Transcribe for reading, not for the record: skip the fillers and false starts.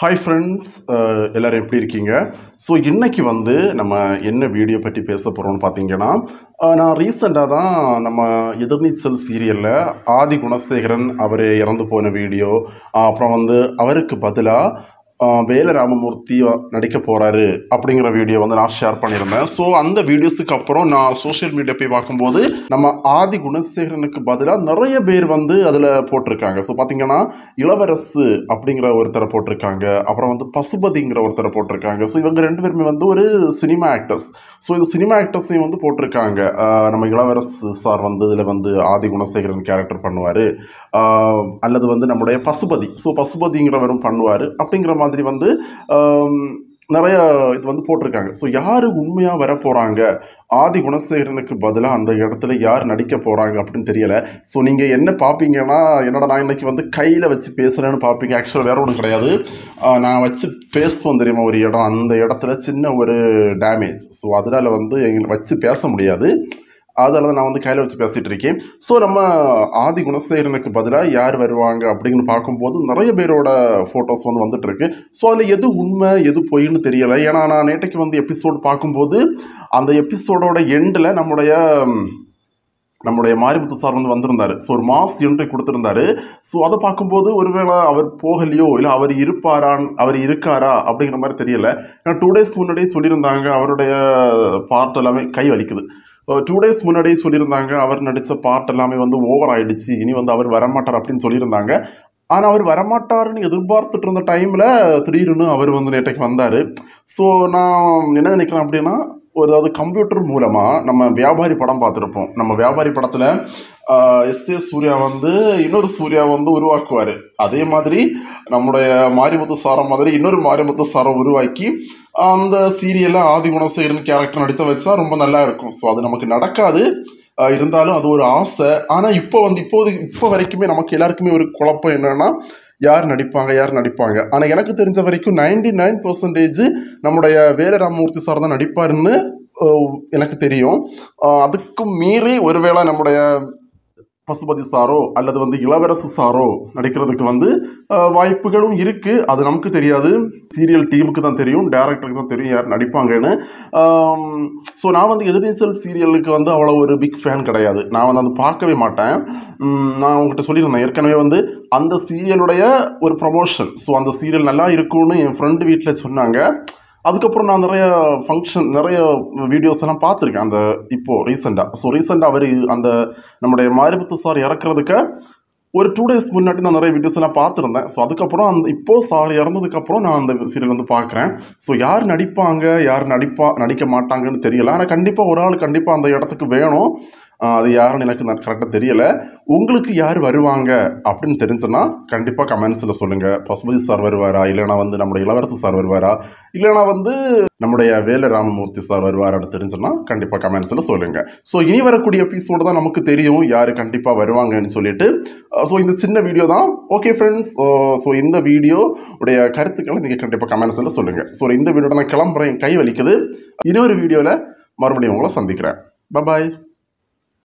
Hi friends, எல்லாரும் எப்படி இருக்கீங்க? So இன்னைக்கு வந்து நம்ம என்ன வீடியோ பத்தி பேசப் போறோம்னு பாத்தீங்கன்னா நான் ரீசன்ட்டா தான் நம்ம எதிர்நீச்சல் சீரியல்ல ஆதி குணசேகரன் அவரே இறந்து போன வீடியோ அப்புறம் வந்து அவருக்கு பதிலா வேள ராமமூர்த்தி நடிக்க போறாரு அப்படிங்கற வீடியோ வந்து நான் ஷேர் பண்ணிருந்தேன். சோ அந்த வீடியோஸ்க்கு அப்புறம் நான் சோஷியல் மீடியா போய் பாக்கும்போது நம்ம ஆதி குணசேகரனுக்கு பதிலா நிறைய பேர் வந்து அதுல போட்டுருக்காங்க. சோ பாத்தீங்கன்னா இளவரசு அப்படிங்கற ஒருத்தர போட்டுருக்காங்க. அப்புறம் வந்து பசுபதிங்கற ஒருத்தர போட்டுருக்காங்க. சோ இவங்க ரெண்டு பேருமே வந்து ஒரு சினிமா ஆக்டர்ஸ். சோ இந்த சினிமா ஆக்டர்ஸையும் வந்து போட்டுருக்காங்க. நம்ம இளவரசு சார் வந்து இதுல வந்து ஆதி குணசேகரன் கரெக்டர் பண்ணுவாரு. அல்லது வந்து நம்மளுடைய பசுபதி. சோ பசுபதிங்கறவரும் பண்ணுவாரு. அப்படிங்கற மாதிரி வந்து நிறைய இது வந்து போட்டுருக்காங்க. ஸோ யார் உண்மையாக வர போகிறாங்க, ஆதி குணசேகரனுக்கு பதிலாக அந்த இடத்துல யார் நடிக்க போகிறாங்க அப்படின்னு தெரியல. ஸோ நீங்கள் என்ன பார்ப்பீங்கன்னா, என்னோட நான் இன்னைக்கு வந்து கையில் வச்சு பேசுகிறேன்னு பார்ப்பீங்க. ஆக்சுவலாக வேறு ஒன்றும் கிடையாது, நான் வச்சு பேசுவோம் தெரியுமா ஒரு இடம், அந்த இடத்துல சின்ன ஒரு டேமேஜ். ஸோ அதனால் வந்து எங்களை வச்சு பேச முடியாது, அதனால தான் நான் வந்து கையில் வச்சு பேசிகிட்டு இருக்கேன். ஸோ நம்ம ஆதி குணசேகரனுக்கு பதிலாக யார் வருவாங்க அப்படின்னு பார்க்கும்போது நிறைய பேரோட ஃபோட்டோஸ் வந்து வந்துட்டுருக்கு. ஸோ அதில் எது உண்மை எது பொய்ன்னு தெரியலை. ஏன்னா நான் நேற்றைக்கு வந்து எபிசோடு பார்க்கும்போது அந்த எபிசோடோட எண்டில் நம்முடைய மாரிவத்து சரம் வந்து வந்திருந்தார். ஸோ ஒரு மாஸ் என்ட்ரி கொடுத்துருந்தாரு. ஸோ அதை பார்க்கும்போது ஒருவேளை அவர் போகலையோ இல்லை அவர் இருக்காரா அப்படிங்கிற மாதிரி தெரியலை. ஏன்னா 2 days முன்னாடியே சொல்லியிருந்தாங்க, அவருடைய பார்ட் எல்லாமே கை வலிக்குது. 2 days முன்னாடியே சொல்லியிருந்தாங்க, அவர் நடித்த பார்ட் எல்லாமே வந்து ஓவர் ஆகிடுச்சு, இனி வந்து அவர் வரமாட்டார் அப்படின்னு சொல்லியிருந்தாங்க. ஆனால் அவர் வரமாட்டாருன்னு எதிர்பார்த்துட்டு இருந்த டைமில் திடீர்னு அவர் வந்து நேற்றைக்கு வந்தார். ஸோ நான் என்ன நினைக்கிறேன் அப்படின்னா, அதாவது கம்ப்யூட்டர் மூலமாக நம்ம வியாபாரி படம் பார்த்துருப்போம். நம்ம வியாபாரி படத்தில் சூரியா வந்து இன்னொரு சூர்யா வந்து உருவாக்குவார். அதே மாதிரி நம்முடைய மாரிவத்து சரம் மாதிரி இன்னொரு மாரிவத்து சரம் உருவாக்கி அந்த சீரியலில் ஆதி குணசேகரன் கேரக்டர் நடித்த வச்சா ரொம்ப நல்லா இருக்கும். ஸோ அது நமக்கு நடக்காது, இருந்தாலும் அது ஒரு ஆசை. ஆனால் இப்போ வரைக்குமே நமக்கு எல்லாருக்குமே ஒரு குழப்பம் என்னென்னா, யார் நடிப்பாங்க. ஆனால் எனக்கு தெரிஞ்ச வரைக்கும் 99% நம்முடைய வேள ராமமூர்த்தி சார் தான் நடிப்பாருன்னு எனக்கு தெரியும். அதுக்கும் மீறி ஒருவேளை நம்முடைய பசுபதி சாரோ அல்லது வந்து இளவரசு சாரோ நடிக்கிறதுக்கு வந்து வாய்ப்புகளும் இருக்குது. அது நமக்கு தெரியாது, சீரியல் டீமுக்கு தான் தெரியும், டேரக்டருக்கு தான் தெரியும் யார் நடிப்பாங்கன்னு. ஸோ நான் வந்து எதிர்நீச்சல் சீரியலுக்கு வந்து அவ்வளோ ஒரு பிக் ஃபேன் கிடையாது. நான் வந்து அது பார்க்கவே மாட்டேன். நான் அவங்ககிட்ட சொல்லியிருந்தேன் ஏற்கனவே வந்து அந்த சீரியலுடைய ஒரு ப்ரமோஷன். ஸோ அந்த சீரியல் நல்லா இருக்கும்னு என் ஃப்ரெண்டு வீட்டில் சொன்னாங்க. அதுக்கப்புறம் நான் நிறைய வீடியோஸ் எல்லாம் பார்த்துருக்கேன் அந்த இப்போது ரீசெண்டாக. ஸோ ரீசெண்டாக அவர் அந்த நம்முடைய மாரிவத்து சார் இறக்குறதுக்கு ஒரு 2 days முன்னாடி நான் நிறைய வீடியோஸ் எல்லாம் பார்த்துருந்தேன். ஸோ அதுக்கப்புறம் அந்த இப்போது சார் இறந்ததுக்கப்புறம் நான் அந்த சீரியல் வந்து பார்க்குறேன். ஸோ யார் நடிக்க மாட்டாங்கன்னு தெரியலை. ஆனால் கண்டிப்பாக ஒரு ஆள் கண்டிப்பாக அந்த இடத்துக்கு வேணும். அது யாருன்னு எனக்கு கரெக்டாக தெரியலை. உங்களுக்கு யார் வருவாங்க அப்படின்னு தெரிஞ்சுன்னா கண்டிப்பாக கமெண்ட்ஸில் சொல்லுங்கள். பசுபதி சார் வருவாரா, இல்லைனா வந்து நம்முடைய இளவரசு சார் வருவாரா, இல்லைனா வந்து நம்முடைய வேள ராமமூர்த்தி சார் வருவாரான்னு தெரிஞ்சுன்னா கண்டிப்பாக கமெண்ட்ஸில் சொல்லுங்கள். ஸோ இனி வரக்கூடிய எபிசோடு தான் நமக்கு தெரியும் யார் கண்டிப்பாக வருவாங்கன்னு சொல்லிட்டு. ஸோ இந்த சின்ன வீடியோ தான். ஓகே ஃப்ரெண்ட்ஸ், ஸோ இந்த வீடியோ உடைய கருத்துக்களை நீங்கள் கண்டிப்பாக கமெண்ட்ஸில் சொல்லுங்கள். ஸோ இந்த வீடியோட நான் கிளம்புறேன், கை வலிக்குது. இன்னொரு வீடியோவில் மறுபடியும் உங்களை சந்திக்கிறேன். பாய்.